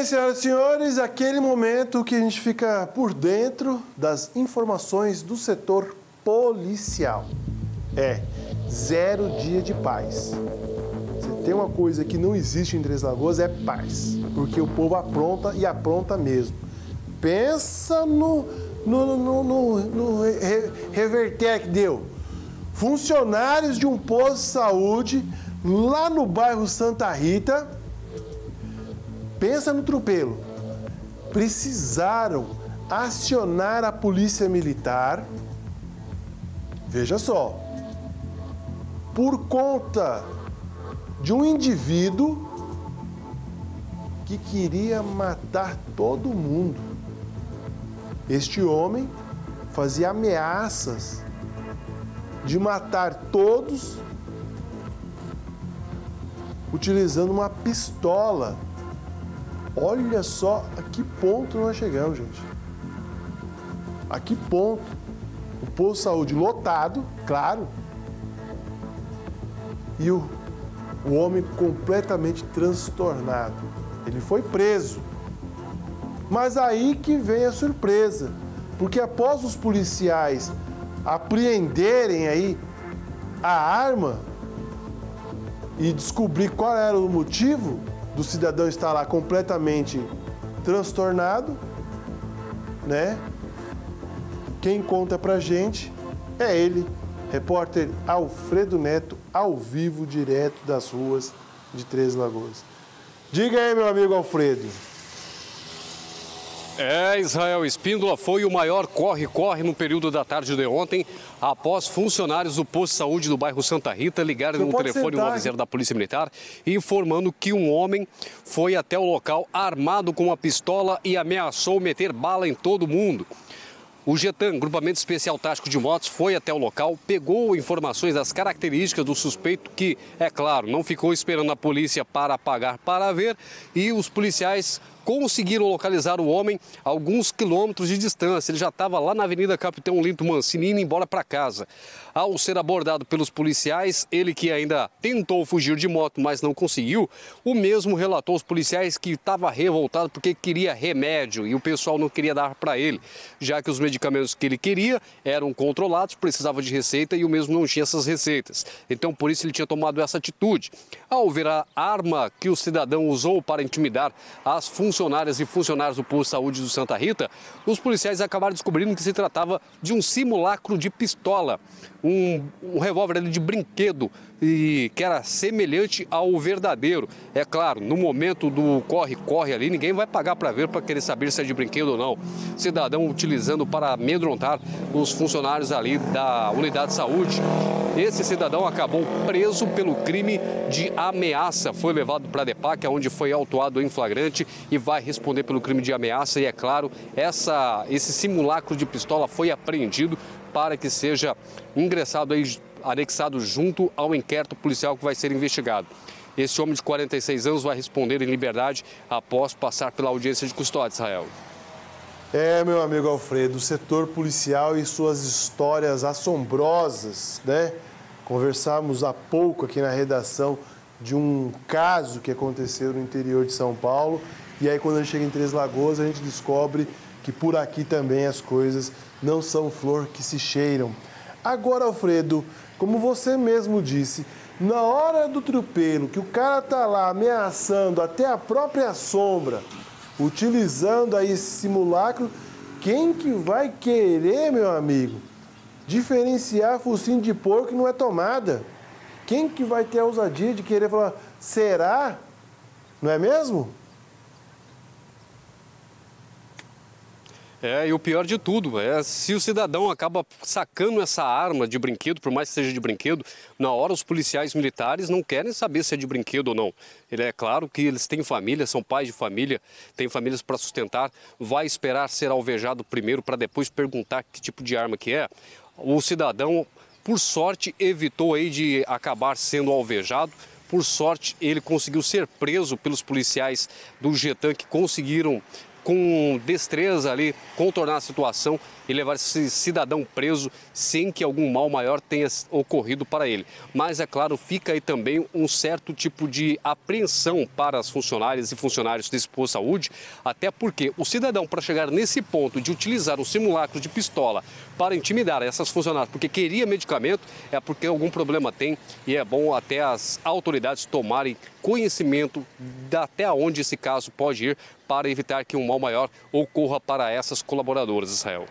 bem, senhoras e senhores, aquele momento que a gente fica por dentro das informações do setor policial. É zero dia de paz. Se tem uma coisa que não existe em Três Lagoas é paz, porque o povo apronta e apronta mesmo. Pensa no reverter que deu. Funcionários de um posto de saúde lá no bairro Santa Rita, pensa no atropelo, precisaram acionar a polícia militar, veja só, por conta de um indivíduo que queria matar todo mundo. Este homem fazia ameaças de matar todos utilizando uma pistola. Olha só a que ponto nós chegamos, gente. A que ponto. O posto de saúde lotado, claro. E o homem completamente transtornado. Ele foi preso. Mas aí que vem a surpresa. Porque após os policiais apreenderem aí a arma e descobrir qual era o motivo do cidadão estar lá completamente transtornado, né? Quem conta pra gente é ele, repórter Alfredo Neto, ao vivo, direto das ruas de Três Lagoas. Diga aí, meu amigo Alfredo. Israel Espíndola, foi o maior corre-corre no período da tarde de ontem, após funcionários do posto de saúde do bairro Santa Rita ligarem no telefone 190 da Polícia Militar, informando que um homem foi até o local armado com uma pistola e ameaçou meter bala em todo mundo. O Getan, Grupamento Especial Tático de Motos, foi até o local, pegou informações das características do suspeito que, é claro, não ficou esperando a polícia para pagar para ver, e os policiais conseguiram localizar o homem a alguns quilômetros de distância. Ele já estava lá na Avenida Capitão Lindo Mancini, indo embora para casa. Ao ser abordado pelos policiais, ele que ainda tentou fugir de moto, mas não conseguiu, o mesmo relatou aos policiais que estava revoltado porque queria remédio e o pessoal não queria dar para ele, já que os medicamentos que ele queria eram controlados, precisava de receita e o mesmo não tinha essas receitas. Então, por isso, ele tinha tomado essa atitude. Ao ver a arma que o cidadão usou para intimidar as funcionárias e funcionários do posto de saúde do Santa Rita, os policiais acabaram descobrindo que se tratava de um simulacro de pistola, um revólver ali de brinquedo, e que era semelhante ao verdadeiro. É claro, no momento do corre-corre ali, ninguém vai pagar para ver, para querer saber se é de brinquedo ou não. Cidadão utilizando para amedrontar os funcionários ali da unidade de saúde. Esse cidadão acabou preso pelo crime de ameaça. Foi levado para a DEPAC, onde foi autuado em flagrante e vai responder pelo crime de ameaça. E é claro, esse simulacro de pistola foi apreendido para que seja ingressado aí, anexado junto ao inquérito policial que vai ser investigado. Esse homem de 46 anos vai responder em liberdade após passar pela audiência de custódia, Israel. Meu amigo Alfredo, o setor policial e suas histórias assombrosas, né? Conversamos há pouco aqui na redação de um caso que aconteceu no interior de São Paulo, e aí quando a gente chega em Três Lagoas, a gente descobre que por aqui também as coisas não são flor que se cheiram. Agora, Alfredo, como você mesmo disse, na hora do atropelo, que o cara tá lá ameaçando até a própria sombra, utilizando aí esse simulacro, quem que vai querer, meu amigo, diferenciar focinho de porco não é tomada? Quem que vai ter a ousadia de querer falar, será? Não é mesmo? E o pior de tudo é se o cidadão acaba sacando essa arma de brinquedo, por mais que seja de brinquedo, na hora os policiais militares não querem saber se é de brinquedo ou não. Ele é claro que eles têm família, são pais de família, têm famílias para sustentar, vai esperar ser alvejado primeiro para depois perguntar que tipo de arma que é. O cidadão, por sorte, evitou aí de acabar sendo alvejado. Por sorte, ele conseguiu ser preso pelos policiais do Getan, que conseguiram com destreza ali, contornar a situação e levar esse cidadão preso sem que algum mal maior tenha ocorrido para ele. Mas, é claro, fica aí também um certo tipo de apreensão para as funcionárias e funcionários desse posto de saúde, até porque o cidadão, para chegar nesse ponto de utilizar um simulacro de pistola para intimidar essas funcionárias porque queria medicamento, é porque algum problema tem, e é bom até as autoridades tomarem conhecimento de até onde esse caso pode ir para evitar que um mal maior ocorra para essas colaboradoras, Israel.